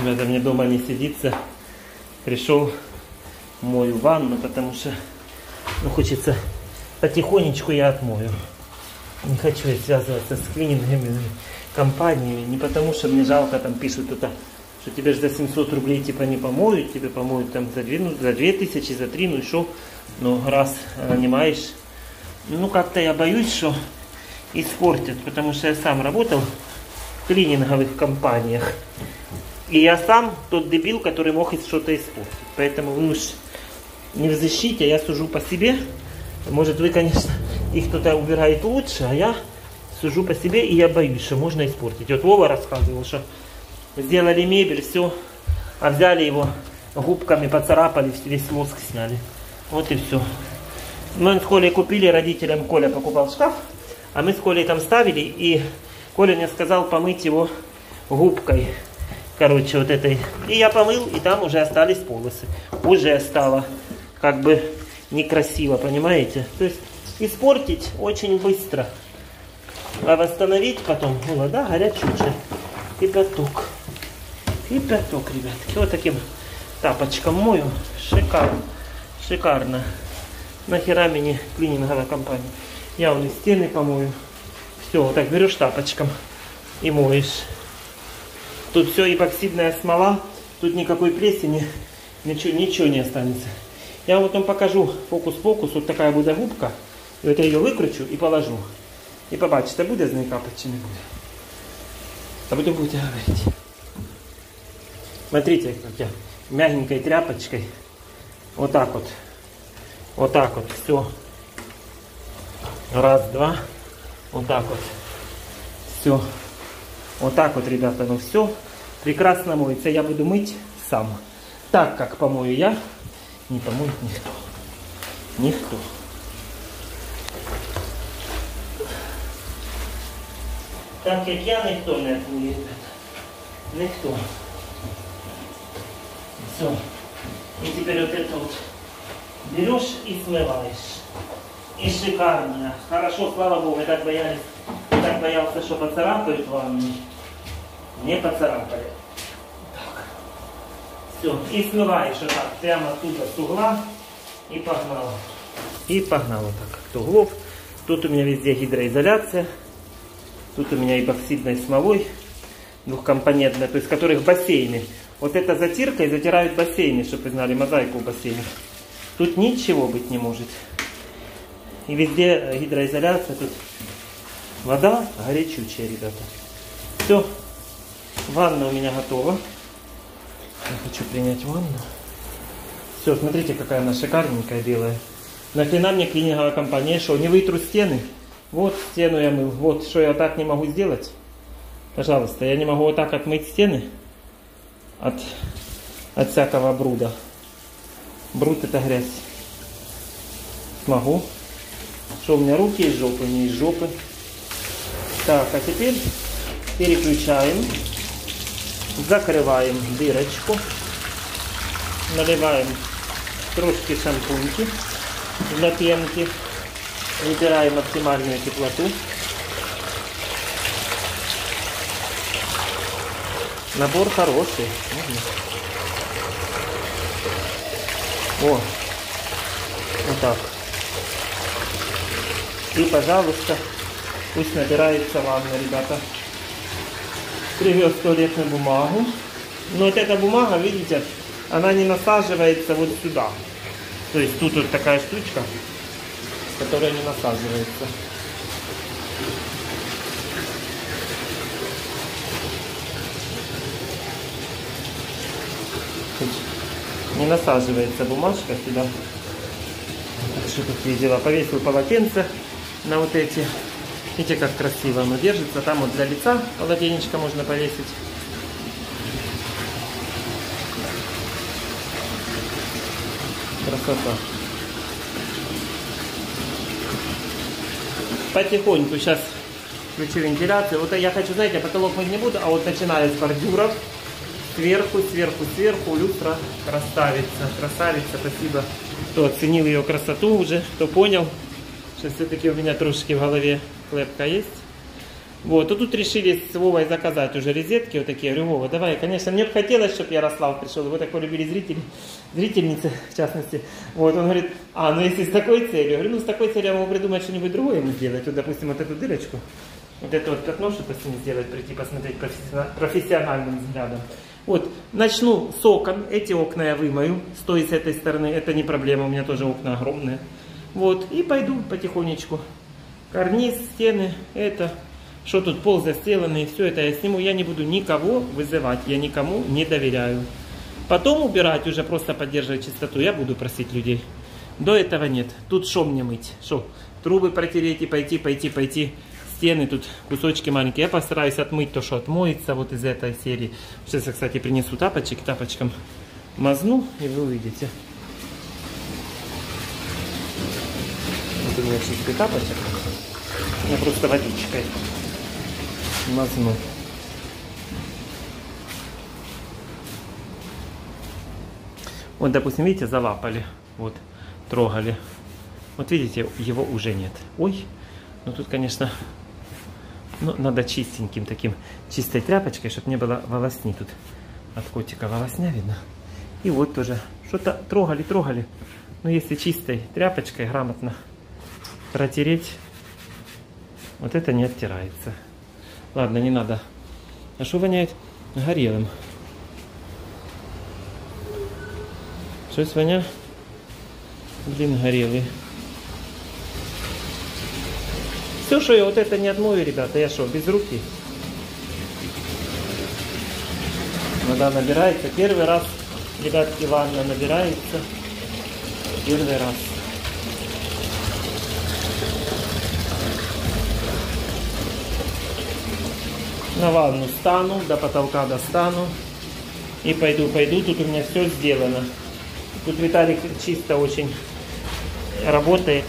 Ребята, мне дома не сидится. Пришел, мою ванну, потому что хочется потихонечку я отмою. Не хочу я связываться с клинингами, компаниями. Не потому что мне жалко, там пишут это, что тебе же за 700 рублей типа не помоют, тебе помоют там за 2000, за 3, ну и шо. Но раз нанимаешь, ну как-то я боюсь, что испортят, потому что я сам работал в клининговых компаниях. И я сам тот дебил, который мог что-то испортить. Поэтому вы уж не в защите, я сужу по себе. Может вы, конечно, их кто-то убирает лучше, а я сужу по себе, и я боюсь, что можно испортить. Вот Вова рассказывал, что сделали мебель, все, а взяли его губками, поцарапали, весь мозг сняли. Вот и все. Мы с Колей купили, родителям Коля покупал шкаф, а мы с Колей там ставили, и Коля мне сказал помыть его губкой. Короче, вот этой. И я помыл, и там уже остались полосы. Уже стало как бы некрасиво, понимаете? То есть испортить очень быстро. А восстановить потом, ну вода горячая. Кипяток. Кипяток, ребятки. Вот таким тапочком мою. Шикарно. Шикарно. Нахера мне клининговая компания. Я у них стены помою. Все, вот так берешь тапочком и моешь. Тут все эпоксидная смола, тут никакой плесени, ничего не останется. Я вот вам покажу фокус-фокус, вот такая будет губка. И вот я ее выкручу и положу. И побачите, будет знай капать, чем не будет. А потом будете говорить. Смотрите, как я мягенькой тряпочкой. Вот так вот. Вот так вот, все. Раз, два. Вот так вот. Все. Вот так вот, ребята, ну все прекрасно моется. Я буду мыть сам. Так как помою я, не помоет никто. Никто. Так как я, никто не отмоет, ребята. Никто. Все. И теперь вот это вот берешь и смываешь. И шикарно. Хорошо, слава богу, мы так боялись. Так боялся, что поцарапают ванну. Не поцарапали. Так. Все. И смываешь вот так. Прямо оттуда с угла. И погнала. И погнала так. От углов. Тут у меня везде гидроизоляция. Тут у меня эпоксидной смолой. Двухкомпонентная. То есть, которых бассейны. Вот это затиркой затирают бассейны, чтобы вы знали, мозаику в бассейне. Тут ничего быть не может. И везде гидроизоляция. Тут вода горячучая, ребята. Все. Ванна у меня готова. Я хочу принять ванну. Все, смотрите, какая она шикарненькая, белая. Нахрена мне клининговая компания? Что, не вытру стены? Вот стену я мыл. Вот, что я так не могу сделать? Пожалуйста, я не могу вот так отмыть стены от всякого бруда. Бруд — это грязь. Смогу. Что, у меня руки из жопы, не из жопы. Так, а теперь переключаем, закрываем дырочку, наливаем трошки шампуньки для пенки, выбираем оптимальную теплоту, набор хороший. О, вот так. И, пожалуйста, пусть набирается ванна, ребята. Привез туалетную бумагу. Но вот эта бумага, видите, она не насаживается вот сюда. То есть тут вот такая штучка, которая не насаживается. Не насаживается бумажка сюда. Так что такие дела. Повесил полотенце на вот эти. Видите, как красиво оно держится. Там вот для лица полотенечко можно повесить. Красота. Потихоньку сейчас включу вентиляцию. Вот я хочу, знаете, потолок мыть не буду, а вот начиная с бордюров. Сверху, сверху, сверху. Люстра красавица. Красавица, спасибо, кто оценил ее красоту уже, кто понял. Сейчас все-таки у меня трошки в голове клепка есть. Вот, и тут решили с Вовой заказать уже резетки вот такие. Я говорю, Вова, давай, конечно, мне бы хотелось, чтобы Ярослав пришел, его так полюбили зрители, зрительницы, в частности. Вот, он говорит, а, ну если с такой целью, я говорю, ну с такой целью я могу придумать что-нибудь другое ему сделать. Вот, допустим, вот эту дырочку, вот это вот пятно, чтобы с ним сделать, прийти посмотреть профессиональным взглядом. Вот, начну с окон, эти окна я вымою, стоя с этой стороны, это не проблема, у меня тоже окна огромные. Вот, и пойду потихонечку. Карниз, стены, это... Что тут пол застеланный, все это я сниму, я не буду никого вызывать, я никому не доверяю. Потом убирать уже, просто поддерживать чистоту, я буду просить людей. До этого нет. Тут шо мне мыть? Шо? Трубы протереть и пойти. Стены тут, кусочки маленькие. Я постараюсь отмыть то, что отмоется вот из этой серии. Сейчас я, кстати, принесу тапочек, тапочком мазну, и вы увидите. Вот у меня чистый тапочек. Я просто водичкой мазну. Вот, допустим, видите, залапали. Вот, трогали. Вот видите, его уже нет. Ой, ну тут, конечно, ну, надо чистеньким таким, чистой тряпочкой, чтобы не было волосни тут. От котика волосня видно. И вот тоже что-то трогали. Но если чистой тряпочкой грамотно протереть, вот это не оттирается. Ладно, не надо. А что воняет? Горелым. Что-то воняет? Блин, горелый. Все, что я вот это не отмою, ребята. Я что, без руки? Вода набирается. Первый раз, ребятки, ванна набирается. Первый раз. На ванну стану, до потолка достану и пойду. Тут у меня все сделано. Тут Виталик чисто очень работает.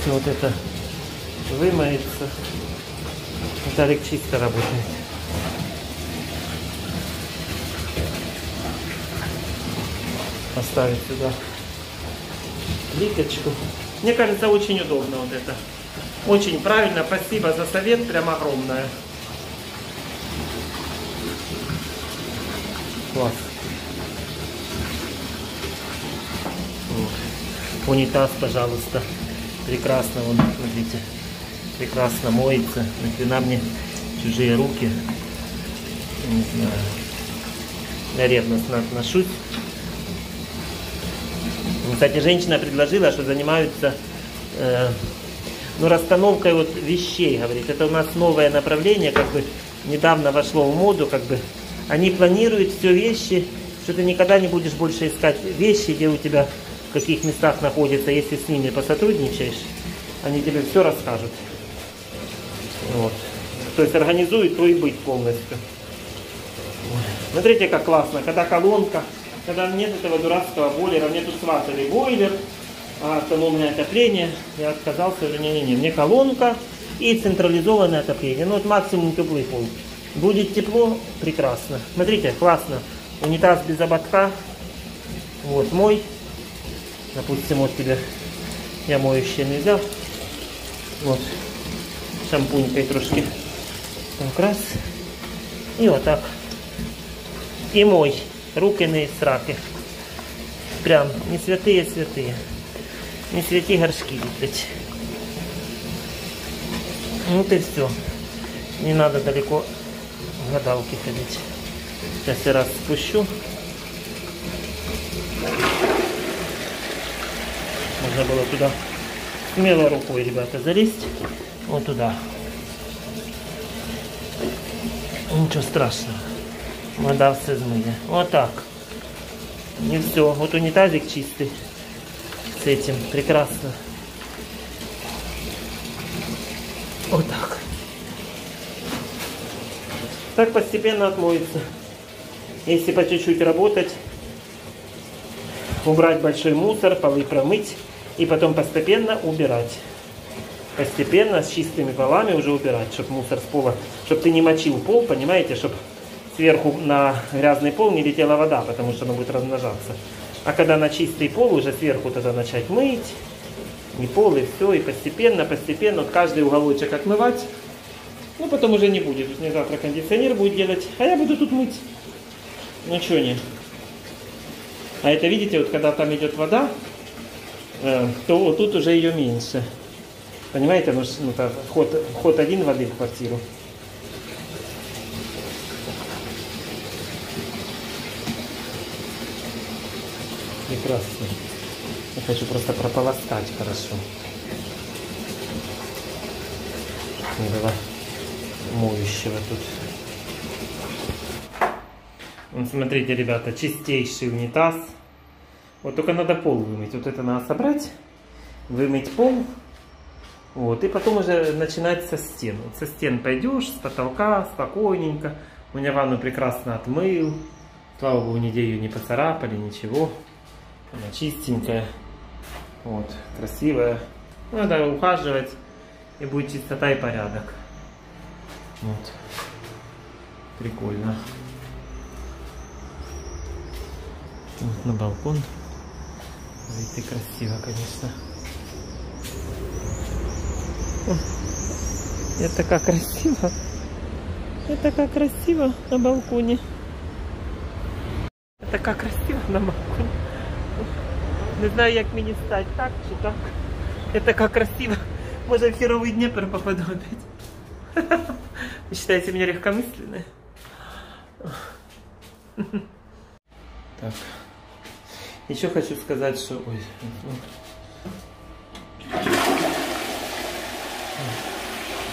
Все вот это вымоется. Виталик чисто работает. Поставить сюда плиточку. Мне кажется, очень удобно вот это. Очень правильно, спасибо за совет, прям огромное. Класс. О, унитаз, пожалуйста. Прекрасно, вон, смотрите. Прекрасно моется. Нахрена мне чужие руки. Не знаю. Я ревностно отношусь. Кстати, женщина предложила, что занимаются... расстановкой вот вещей, говорит, это у нас новое направление, как бы недавно вошло в моду, как бы они планируют все вещи, что ты никогда не будешь больше искать вещи, где у тебя в каких местах находятся, если с ними посотрудничаешь, они тебе все расскажут. Вот. То есть организуют твой быт полностью. Смотрите, как классно, когда колонка, когда нет этого дурацкого бойлера, мне тут сватали бойлер, автономное отопление, я отказался, уже не-не-не, мне колонка и централизованное отопление, ну вот максимум теплый пол, будет тепло, прекрасно, смотрите, классно, унитаз без ободка, вот мой, допустим, вот тебе, я моющий не взял, вот, шампунькой трошки, так раз, и вот так, и мой, руки не сраки, прям, не святые-святые. Не свети горшки лепить. Вот и все. Не надо далеко в гадалки ходить. Сейчас я раз спущу. Можно было туда смело рукой, ребята, залезть. Вот туда. Ничего страшного. Вода все смыла. Вот так. Не все. Вот унитазик чистый. С этим прекрасно. Вот так. Так постепенно отмоется. Если по чуть-чуть работать, убрать большой мусор, полы промыть и потом постепенно убирать. Постепенно с чистыми полами уже убирать, чтобы мусор с пола, чтобы ты не мочил пол, понимаете, чтобы сверху на грязный пол не летела вода, потому что она будет размножаться. А когда на чистый пол, уже сверху тогда начать мыть, не пол, и все, и постепенно вот каждый уголочек отмывать. Ну, потом уже не будет, тут мне завтра кондиционер будет делать, а я буду тут мыть. Ну, что не. А это, видите, вот когда там идет вода, то вот тут уже ее меньше. Понимаете, ну, это вход один воды в квартиру. Прекрасно. Я хочу просто прополоскать хорошо. Не было моющего тут. Вот смотрите, ребята, чистейший унитаз. Вот только надо пол вымыть. Вот это надо собрать, вымыть пол. Вот, и потом уже начинать со стен. Вот со стен пойдешь, с потолка, спокойненько. У меня ванну прекрасно отмыл. Слава богу, нигде ее не поцарапали, ничего. Она чистенькая, вот, красивая. Надо ухаживать, и будет чистота и порядок. Вот. Прикольно. Вот на балкон. Видите, красиво, конечно. О, это как красиво. Это как красиво на балконе. Это как красиво на балконе. Не знаю, як мені стать, так чи так. Это как красиво. Може, в херовий Днепр попаду опять. Вы считаете меня легкомысленной? Так. Еще хочу сказать, что... Ой.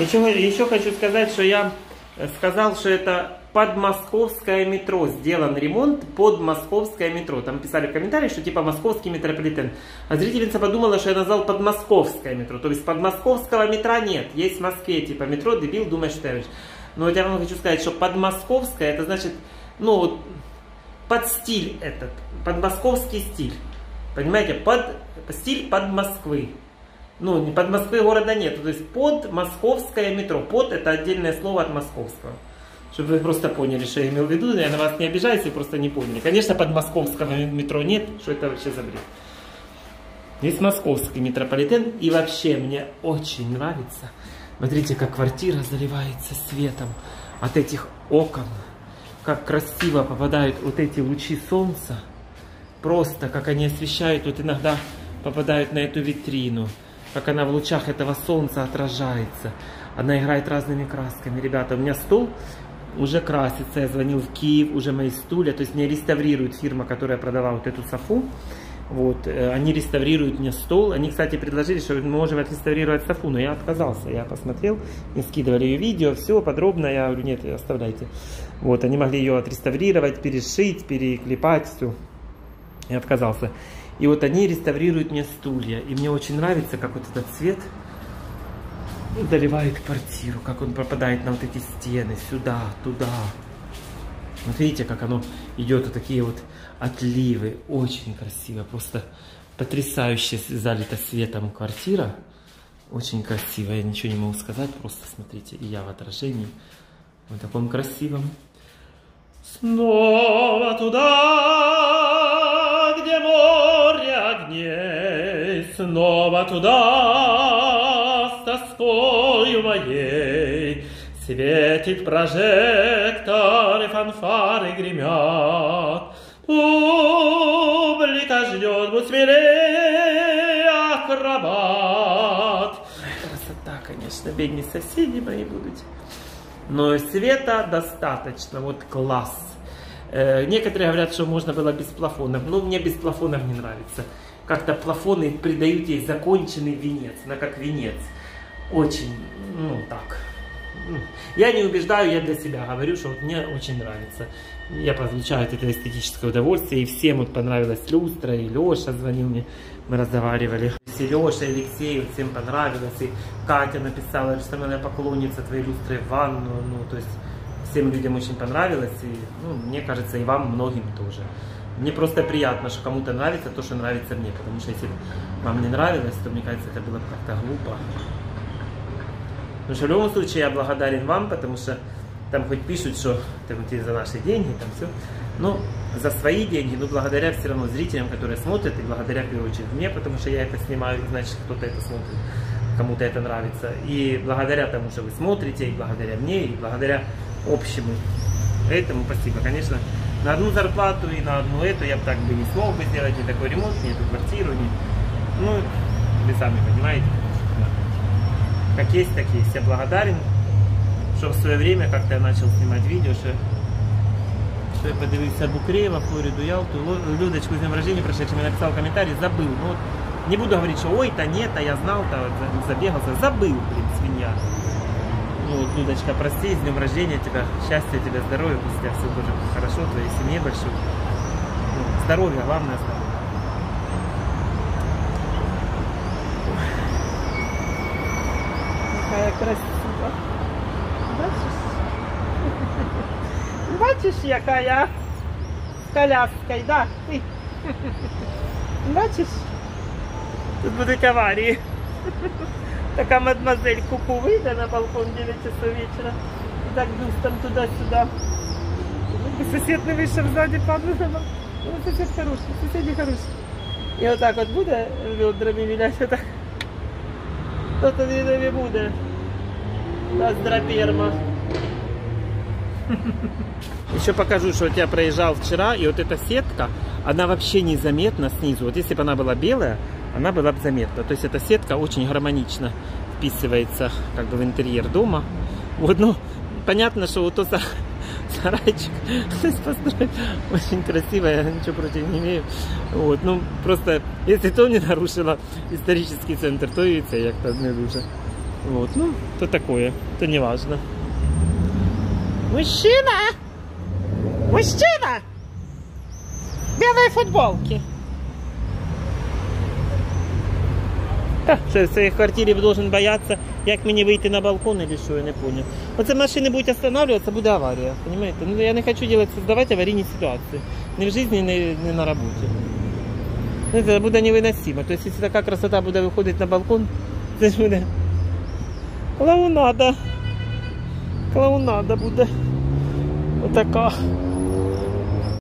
Еще хочу сказать, что я сказал, что это подмосковское метро. Сделан ремонт подмосковское метро. Там писали в комментариях, что типа московский метрополитен. А зрительница подумала, что я назвал подмосковское метро. То есть подмосковского метра нет. Есть в Москве типа метро, дебил, думаешь, что я говорю. Но я вам хочу сказать, что подмосковское, это значит, ну, под стиль этот. Подмосковский стиль. Понимаете? Стиль под Москвы. Ну, не под Москвы города нет. То есть под московское метро. Под — это отдельное слово от московского. Чтобы вы просто поняли, что я имел в виду. Я на вас не обижаюсь, и просто не поняли. Конечно, под московского метро нет. Что это вообще за бред? Есть московский метрополитен. И вообще мне очень нравится. Смотрите, как квартира заливается светом от этих окон. Как красиво попадают вот эти лучи солнца. Просто как они освещают. Вот иногда попадают на эту витрину. Как она в лучах этого солнца отражается. Она играет разными красками. Ребята, у меня стол уже красится. Я звонил в Киев, уже мои стулья. То есть мне реставрирует фирма, которая продавала вот эту софу. Вот, они реставрируют мне стол. Они, кстати, предложили, что мы можем отреставрировать софу, но я отказался. Я посмотрел, и скидывали ее видео, все подробно. Я говорю, нет, оставляйте. Вот, они могли ее отреставрировать, перешить, переклепать, все. Я отказался. И вот они реставрируют мне стулья. И мне очень нравится, как вот этот цвет доливает квартиру. Как он попадает на вот эти стены. Сюда, туда. Вот видите, как оно идет. Вот такие вот отливы. Очень красиво. Просто потрясающе залита светом квартира. Очень красиво. Я ничего не могу сказать. Просто смотрите. И я в отражении. Вот таком красивом. Снова туда, где можно. Снова туда, с тоскою моей, светит прожектор, и фанфары гремят. Публика ждет, будь смелее, акробат. Красота, конечно, бедные соседи мои будут. Но света достаточно, вот класс. Некоторые говорят, что можно было без плафонов, но мне без плафонов не нравится. Как-то плафоны придают ей законченный венец, она как венец. Очень, ну так. Я не убеждаю, я для себя говорю, что вот мне очень нравится. Я получаю от этого эстетическое удовольствие, и всем вот понравилась люстра, и Леша звонил мне, мы разговаривали. И Леша, и Алексей, вот всем понравилось, и Катя написала, что она поклонница твоей люстры в ванну, ну то есть... Всем людям очень понравилось, и, ну, мне кажется, и вам многим тоже. Мне просто приятно, что кому-то нравится то, что нравится мне, потому что если вам не нравилось, то, мне кажется, это было как-то глупо. Потому что в любом случае я благодарен вам, потому что Там хоть пишут, что это за наши деньги, там все. Но за свои деньги, но благодаря все равно зрителям, которые смотрят, и благодаря, в первую очередь, мне, потому что я это снимаю, значит, кто-то это смотрит, кому-то это нравится. И благодаря тому, что вы смотрите, и благодаря мне, и благодаря общему этому, спасибо. Конечно, на одну зарплату и на одну эту я бы так бы не смог бы сделать ни такой ремонт, ни эту квартиру, ни... Ну, вы сами понимаете, как есть, так есть. Я благодарен, что в свое время как-то я начал снимать видео, что я подивился Букреева, Флориду, Ялту, Людочку с днем рождения прошедшим, я написал комментарий, забыл. Ну, вот, не буду говорить, что ой-то, нет-то, я знал-то, забегался, забыл, блин, свинья. Ну, вот, Людочка, прости, с днем рождения тебя, счастья тебе, здоровья, пусть у тебя все будет хорошо, твоей семье большой. Ну, здоровье, главное здоровье. Какая красивая. Бачиш, якая с коляской, да? Ты. Бачиш? Тут будут аварии. Такая мадемуазель Куку выйдет на балкон 9 часов вечера. И так густом туда-сюда. И сосед не вышел сзади, падал. Ну, сосед хороший, соседи хорошие. И вот так вот будет ведрами вилять, вот так. Кто-то ведрами будет. Раздроперма. Еще покажу, что я проезжал вчера, и вот эта сетка, она вообще незаметна снизу. Вот если бы она была белая, она была бы заметна. То есть эта сетка очень гармонично вписывается как бы в интерьер дома. Вот, ну, понятно, что вот тот сарайчик построен очень красиво, я ничего против не имею. Вот, ну, просто, если то не нарушило исторический центр, то и это как-то не лучше. Вот, ну, то такое, то не важно. Мужчина! Мужчина! В белой футболке. Что, в своей квартире должен бояться, как мне выйти на балкон или что, я не понял. Вот если машины будут останавливаться, будет авария, понимаете? Ну, я не хочу создавать аварийные ситуации. Ни в жизни, ни на работе. Это будет невыносимо. То есть, если такая красота будет выходить на балкон, это будет... Клоунада. Клоунада будет. Вот такая.